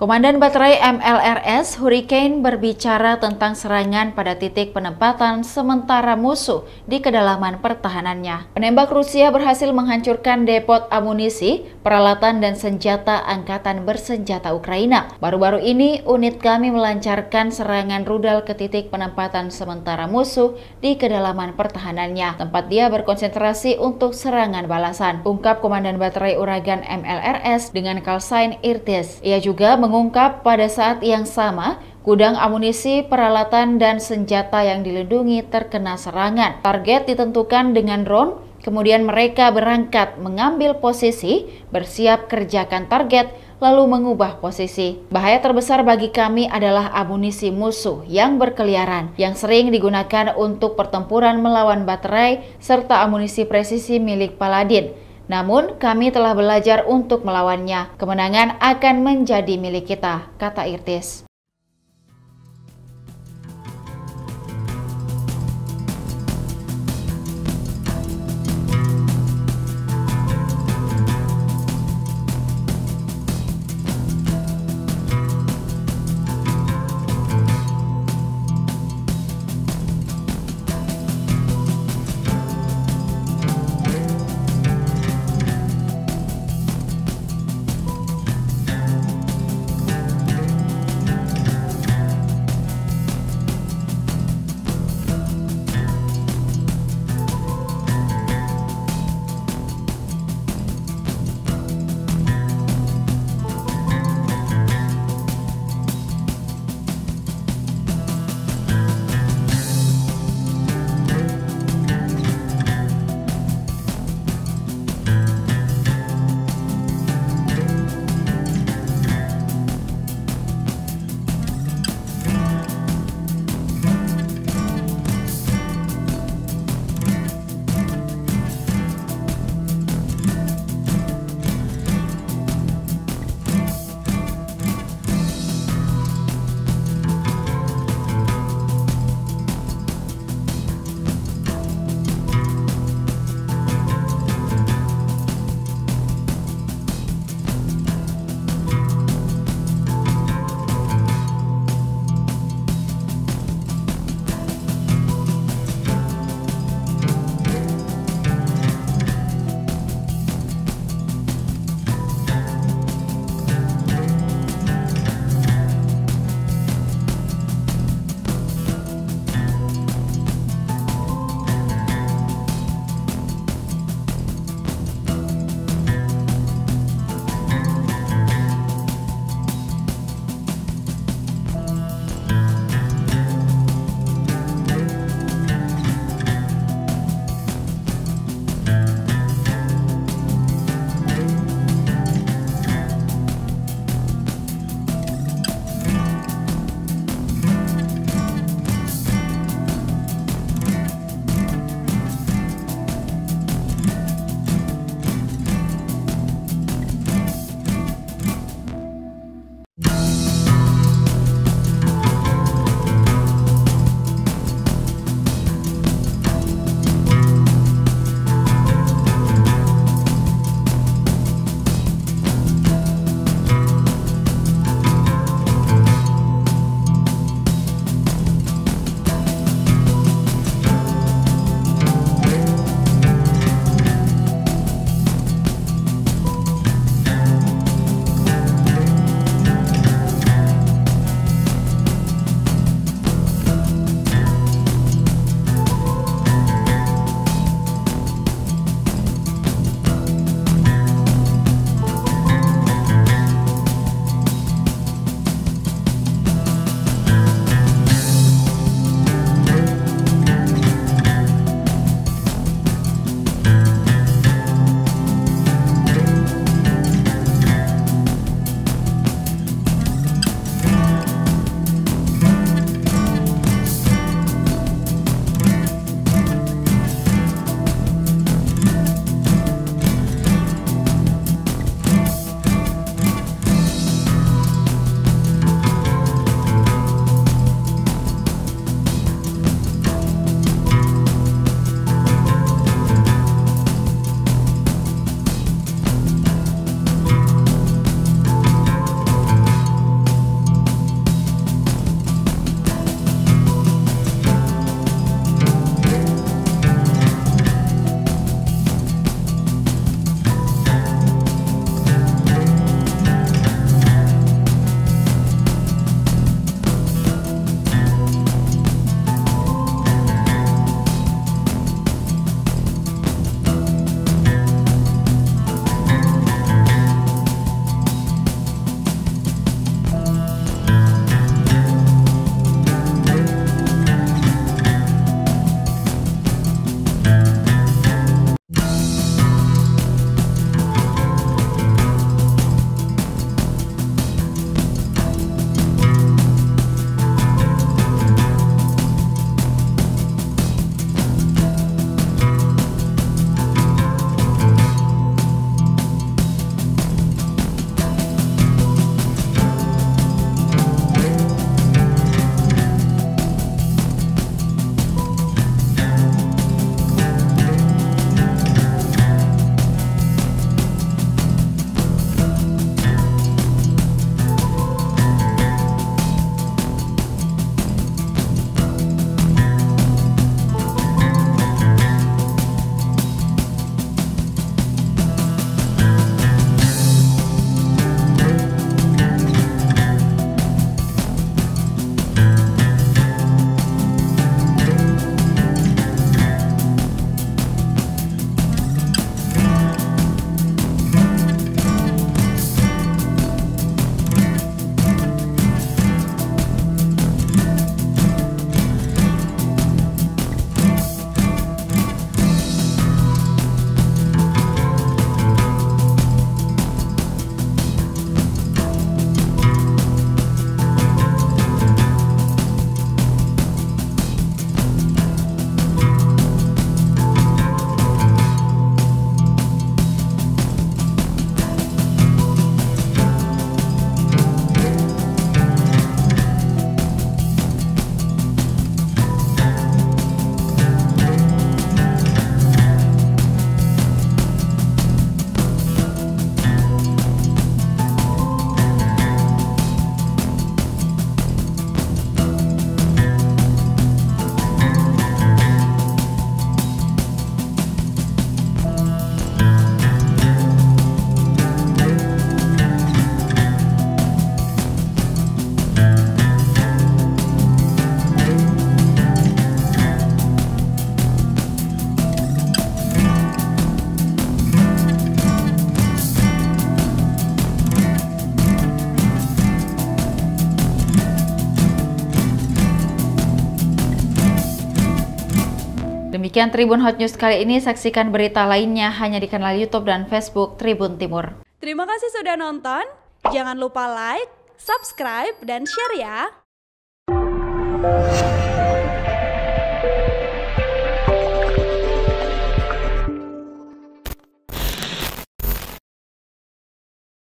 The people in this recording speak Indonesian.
Komandan Baterai MLRS Hurricane berbicara tentang serangan pada titik penempatan sementara musuh di kedalaman pertahanannya. Penembak Rusia berhasil menghancurkan depot amunisi, peralatan dan senjata angkatan bersenjata Ukraina. Baru-baru ini, unit kami melancarkan serangan rudal ke titik penempatan sementara musuh di kedalaman pertahanannya, tempat dia berkonsentrasi untuk serangan balasan, ungkap Komandan Baterai Uragan MLRS dengan callsign Irtysh. Ia juga mengungkap pada saat yang sama, gudang amunisi, peralatan, dan senjata yang dilindungi terkena serangan. Target ditentukan dengan drone, kemudian mereka berangkat mengambil posisi, bersiap kerjakan target, lalu mengubah posisi. Bahaya terbesar bagi kami adalah amunisi musuh yang berkeliaran, yang sering digunakan untuk pertempuran melawan baterai, serta amunisi presisi milik Paladin. Namun, kami telah belajar untuk melawannya. Kemenangan akan menjadi milik kita, kata Irtysh. Demikian Tribun Hot News kali ini, saksikan berita lainnya hanya di kanal YouTube dan Facebook Tribun Timur. Terima kasih sudah nonton, jangan lupa like, subscribe, dan share ya!